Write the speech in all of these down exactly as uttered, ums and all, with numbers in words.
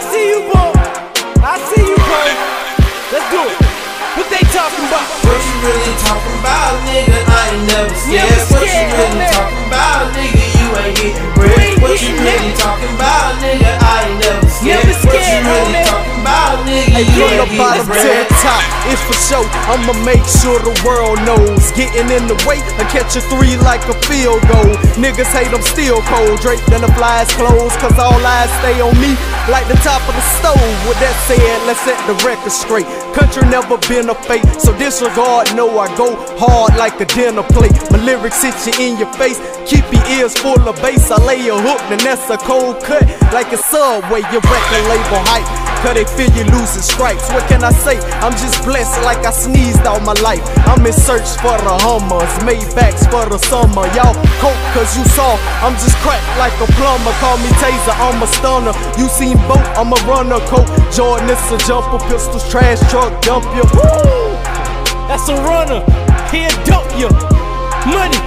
I see you, boy. I see you, boy. Let's do it. What they talking about? What you really talking about, nigga? I ain't never scared. Never scared. What you really talking about, nigga? You ain't getting bread. What you really talking about, nigga? I ain't never scared. Never scared. What you really talking about, nigga? Hey, you ain't getting bread. It's for show, I'ma make sure the world knows. Getting in the way, I catch a three like a field goal. Niggas hate I'm still cold, draped in the flies clothes, cause all eyes stay on me like the top of the stove. With that said, let's set the record straight. Country never been a fake, so disregard, no, I go hard like a dinner plate. My lyrics hit you in your face, keep your ears full of bass. I lay a hook, then that's a cold cut, like a subway, your record label hype. Cause they feel you losing stripes. What can I say? I'm just blessed like I sneezed all my life. I'm in search for the Hummers, Maybachs for the summer. Y'all cope cause you saw I'm just cracked like a plumber. Call me Taser, I'm a stunner. You seen boat, I'm a runner. Coat Jordan, it's a jumper. Pistols, trash truck, dump ya. Woo! That's a runner. He'll dump ya. Money.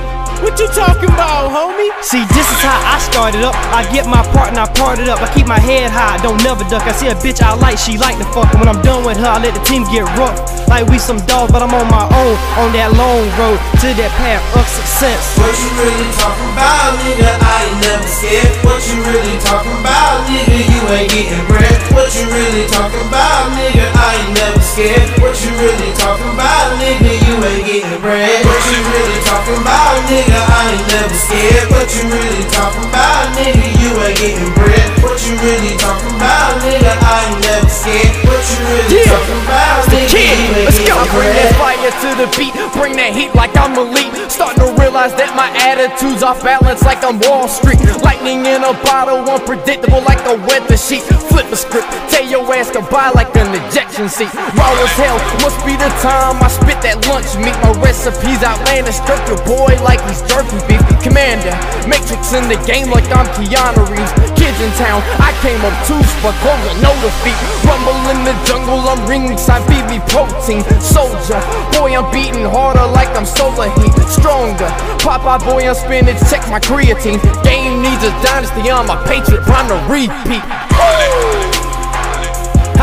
What you talking about, homie? See, this is how I started up. I get my part and I part it up. I keep my head high, don't never duck. I see a bitch I like, she like the fuck. And when I'm done with her, I let the team get rough. Like we some dogs, but I'm on my own. On that long road to that path of success. What you really talking about, nigga? I ain't never scared. What you really talking about, nigga? You ain't getting bread. What you really talking about, nigga? I ain't never scared. What you really talking about, nigga? You ain't getting bread. What you really talking about, nigga? I ain't never scared. What you really talking about, nigga? You ain't getting bread. What you really talking about, nigga? I ain't never scared. What you really yeah. talking about, it's nigga? The Kid. You ain't Let's go. Bread. Bring that fire to the beat. Bring that heat like I'm elite. Starting to realize that my attitude's off balance like I'm Wall Street. Lightning in a bottle, unpredictable like a weather sheet. Flip the script, tell your ass goodbye like an ejection seat. Raw as hell, must be the time I spit that lunch meat. My recipes outlandish, struck your boy like he's jerky beef. Commander, Matrix in the game like I'm Keanu Reeves. Kids in town, I came up too, but going no defeat. Rumble in the jungle, I'm ringside B B protein. Soldier, boy I'm beating harder like I'm solar heat. Stronger, Popeye boy I'm spinach, check my creatine. Game needs a dynasty, I'm a patriot, rhyme to repeat. Woo!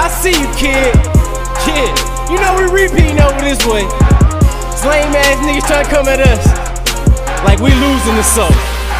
I see you, kid, kid. You know we repeating over this way. These lame ass niggas trying to come at us like we losing the soul.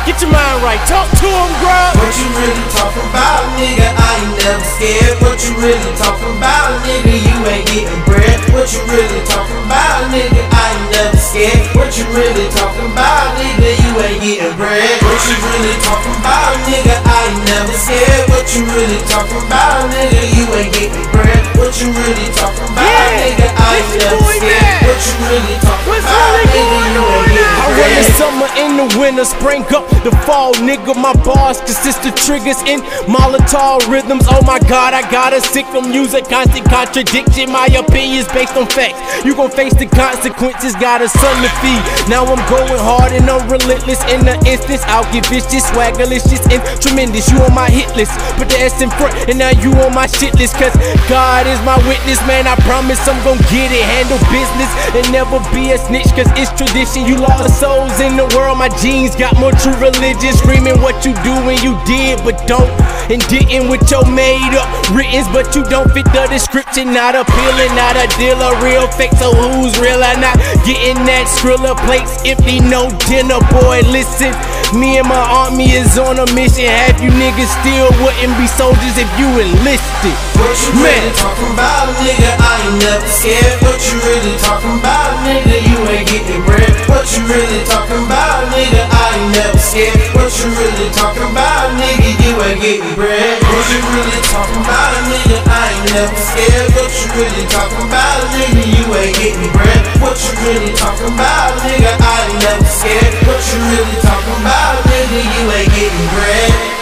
Get your mind right, talk to him, Grub. What you really talking about, nigga? I ain't never scared. What you really talking about, nigga? You ain't getting bread. What you really talking about, nigga? I ain't never scared. What you really talking about, nigga? You ain't getting bread. What you really talking about, nigga? I ain't never scared. What you really talking about, nigga? You ain't getting bread. What you really talking about, yeah. nigga? I ain't never scared. That? What you really talking What's about, nigga? You ain't getting bread. When the summer and the winter, spring up the fall, nigga, my bars consist of triggers in Molotov rhythms. Oh my god, I got a sick from music, constant contradiction. My opinions based on facts. You gon' face the consequences, got a son to feed. Now I'm going hard and I'm relentless. In the instance, I'll get vicious, swaggerlicious and tremendous. You on my hit list, put the S in front and now you on my shit list. Cause God is my witness, man, I promise I'm gon' get it. Handle business and never be a snitch, cause it's tradition. You lost a soul in the world, my jeans got more true religion. Screaming what you do when you did, but don't and didn't with your made up writtens, but you don't fit the description. Not appealing, not a dealer, real fake. So who's real or not? Getting that Skrilla plates empty, no dinner, boy. Listen, me and my army is on a mission. Half you niggas still wouldn't be soldiers if you enlisted. What you Man. really talking about, nigga? I ain't never scared. What you really talking about, nigga? You ain't getting bread. What you really talking about, nigga? I ain't never scared. What you really talking about, nigga? You ain't getting bread. What you really talking about, nigga? I ain't never scared. What you really talking about, nigga? You ain't getting bread. What you really talking about, nigga? I ain't never scared. What you really talking about, nigga? You ain't getting bread.